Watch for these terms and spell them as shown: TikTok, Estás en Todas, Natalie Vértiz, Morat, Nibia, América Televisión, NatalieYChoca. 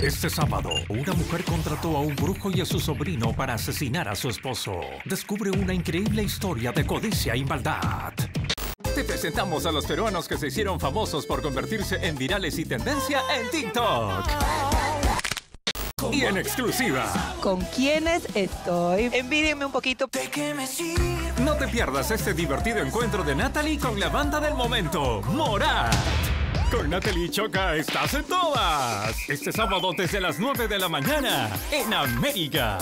Este sábado, una mujer contrató a un brujo y a su sobrino para asesinar a su esposo. Descubre una increíble historia de codicia y maldad. Te presentamos a los peruanos que se hicieron famosos por convertirse en virales y tendencia en TikTok. Y en exclusiva, ¿con quiénes estoy? Envídenme un poquito. ¿De qué me sirve? No te pierdas este divertido encuentro de Natalie con la banda del momento, Morat. Con Natalie y Choca, Estás en Todas. Este sábado desde las 9 de la mañana en América.